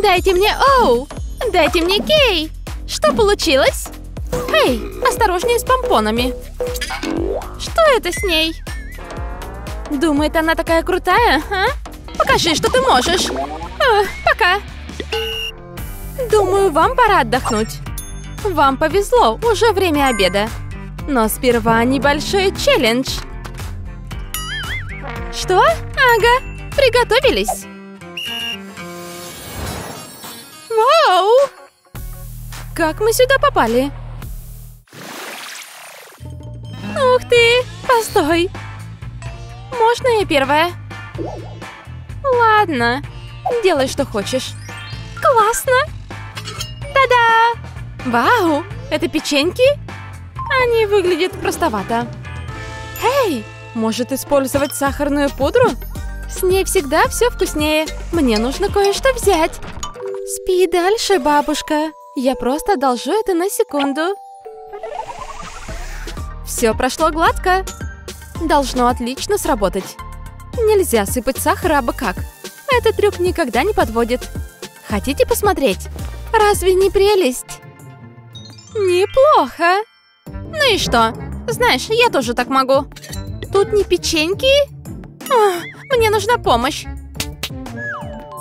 Дайте мне Оу! Дайте мне Кей! Что получилось? Эй, осторожнее с помпонами. Что это с ней? Думает, она такая крутая, а? Покажи, что ты можешь. Пока. Думаю, вам пора отдохнуть. Вам повезло, уже время обеда. Но сперва небольшой челлендж. Что? Ага, приготовились. Вау! Как мы сюда попали? Ух ты! Постой! Можно я первая? Ладно, делай, что хочешь. Классно! Та-да! Вау! Это печеньки? Они выглядят простовато. Эй! Может использовать сахарную пудру? С ней всегда все вкуснее. Мне нужно кое-что взять. Спи дальше, бабушка. Я просто одолжу это на секунду. Все прошло гладко. Должно отлично сработать. Нельзя сыпать сахар абы как. Этот трюк никогда не подводит. Хотите посмотреть? Разве не прелесть? Неплохо. Ну и что? Знаешь, я тоже так могу. Тут не печеньки? Ох, мне нужна помощь.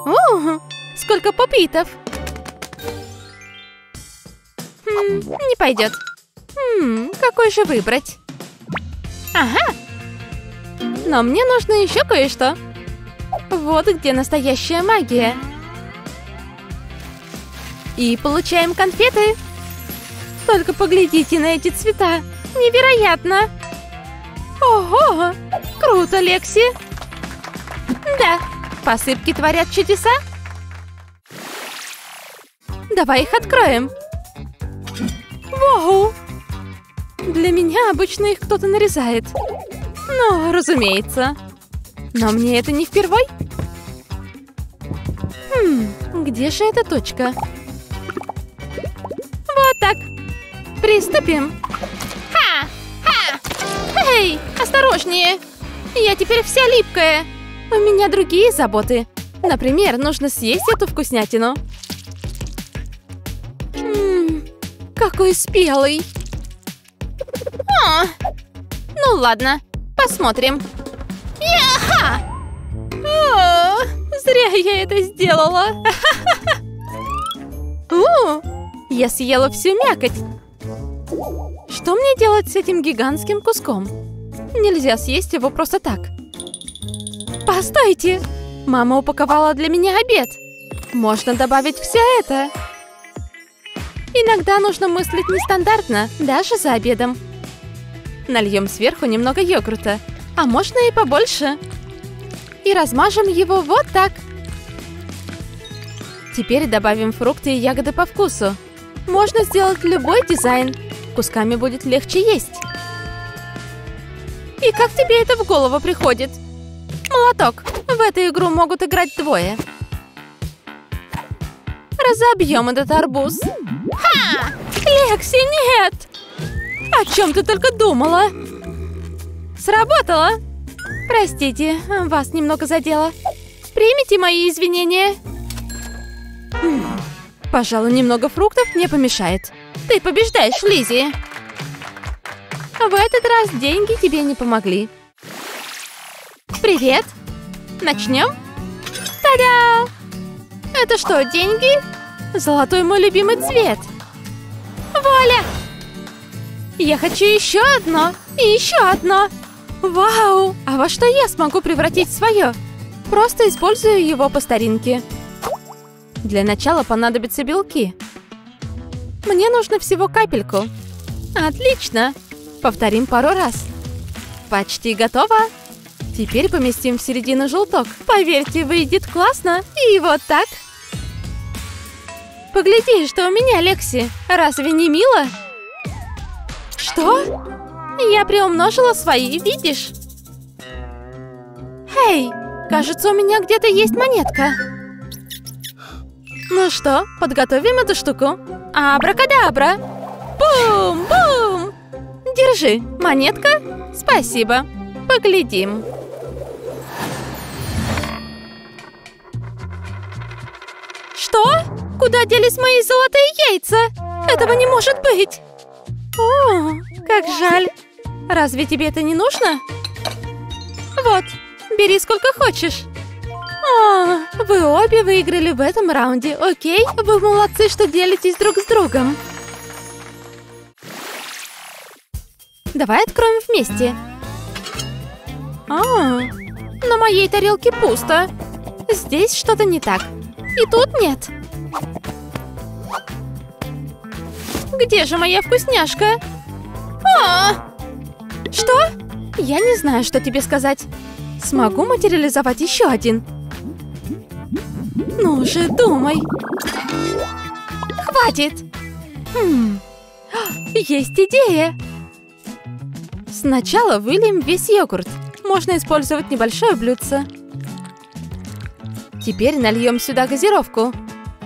О, сколько попитов. Не пойдет. Какой же выбрать? Ага. Но мне нужно еще кое-что. Вот где настоящая магия. И получаем конфеты. Только поглядите на эти цвета. Невероятно. Ого! Круто, Лекси! Да, посыпки творят чудеса. Давай их откроем. Вау! Для меня обычно их кто-то нарезает. Ну, разумеется. Но мне это не впервой. Где же эта точка? Вот так. Приступим. Ха! Ха! Эй, осторожнее. Я теперь вся липкая. У меня другие заботы. Например, нужно съесть эту вкуснятину. Какой спелый. О! Ну ладно, посмотрим. Я-ха! О, зря я это сделала. Я съела всю мякоть. Что мне делать с этим гигантским куском? Нельзя съесть его просто так. Постойте! Мама упаковала для меня обед. Можно добавить все это. Иногда нужно мыслить нестандартно, даже за обедом. Нальем сверху немного йогурта, а можно и побольше. И размажем его вот так. Теперь добавим фрукты и ягоды по вкусу. Можно сделать любой дизайн. Кусками будет легче есть. И как тебе это в голову приходит? Молоток. В эту игру могут играть двое. Разобьем этот арбуз. Ха! Лекси, нет! О чем ты только думала? Сработало! Простите, вас немного задело. Примите мои извинения. Пожалуй, немного фруктов не помешает. Ты побеждаешь, Лизи. В этот раз деньги тебе не помогли. Привет! Начнем? Та-да! Это что, деньги? Золотой мой любимый цвет. Вуаля! Я хочу еще одно и еще одно. Вау! А во что я смогу превратить свое? Просто использую его по старинке. Для начала понадобятся белки. Мне нужно всего капельку. Отлично! Повторим пару раз. Почти готово. Теперь поместим в середину желток. Поверьте, выйдет классно. И вот так. Погляди, что у меня, Лекси. Разве не мило? Что? Я приумножила свои, видишь? Эй, кажется, у меня где-то есть монетка. Ну что, подготовим эту штуку. Абракадабра. Бум-бум. Держи, монетка. Спасибо. Поглядим. Что? Куда делись мои золотые яйца? Этого не может быть. О, как жаль. Разве тебе это не нужно? Вот, бери сколько хочешь. О, вы обе выиграли в этом раунде, окей? Вы молодцы, что делитесь друг с другом. Давай откроем вместе. А, на моей тарелке пусто. Здесь что-то не так. И тут нет. Где же моя вкусняшка? А! Что? Я не знаю, что тебе сказать. Смогу материализовать еще один. Ну же, думай. Хватит. Есть идея. Сначала выльем весь йогурт. Можно использовать небольшое блюдце. Теперь нальем сюда газировку.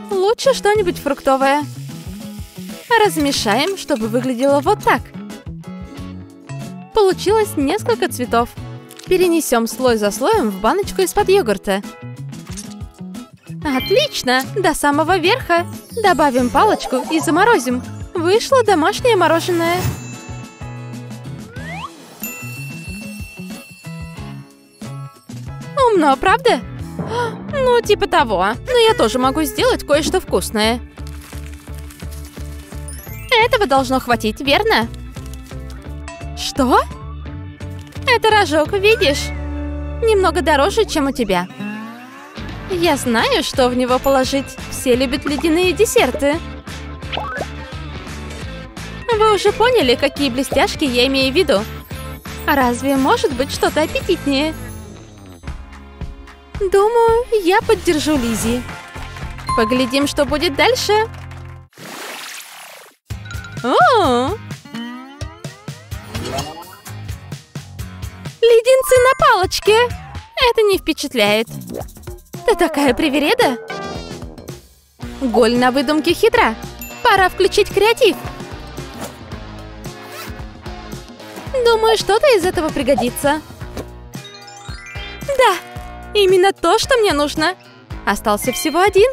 Лучше что-нибудь фруктовое. Размешаем, чтобы выглядело вот так. Получилось несколько цветов. Перенесем слой за слоем в баночку из-под йогурта. Отлично! До самого верха. Добавим палочку и заморозим. Вышло домашнее мороженое. Умно, правда? Ну, типа того. Но я тоже могу сделать кое-что вкусное. Этого должно хватить, верно? Что? Это рожок, видишь? Немного дороже, чем у тебя. Я знаю, что в него положить. Все любят ледяные десерты. Вы уже поняли, какие блестяшки я имею в виду? А разве может быть что-то аппетитнее? Думаю, я поддержу Лизи. Поглядим, что будет дальше. О-о-о. Леденцы на палочке. Это не впечатляет. Ты такая привереда. Голь на выдумке хитра. Пора включить креатив. Думаю, что-то из этого пригодится. Да. Именно то, что мне нужно. Остался всего один.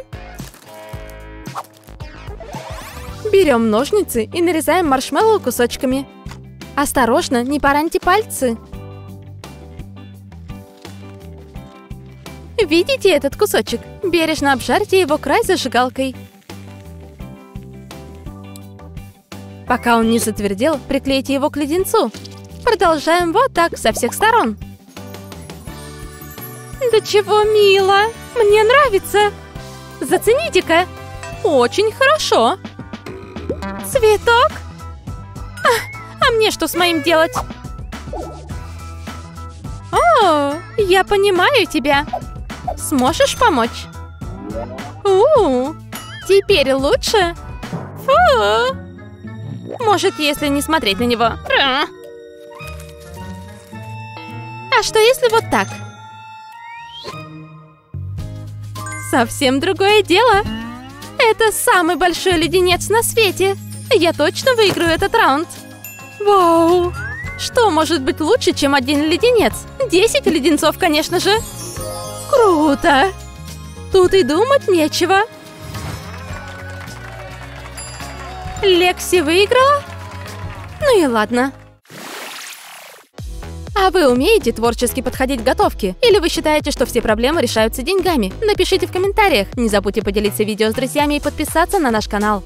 Берем ножницы и нарезаем маршмеллоу кусочками. Осторожно, не пораньте пальцы. Видите этот кусочек? Бережно обжарьте его край зажигалкой. Пока он не затвердел, приклейте его к леденцу. Продолжаем вот так со всех сторон. Да чего мило! Мне нравится! Зацените-ка! Очень хорошо! Цветок? А мне что с моим делать? О, я понимаю тебя! Сможешь помочь? Теперь лучше? Фу! Может, если не смотреть на него? А что если вот так? Совсем другое дело. Это самый большой леденец на свете. Я точно выиграю этот раунд. Вау! Что может быть лучше, чем один леденец? 10 леденцов, конечно же. Круто! Тут и думать нечего. Лекси выиграла? Ну и ладно. А вы умеете творчески подходить к готовке? Или вы считаете, что все проблемы решаются деньгами? Напишите в комментариях. Не забудьте поделиться видео с друзьями и подписаться на наш канал.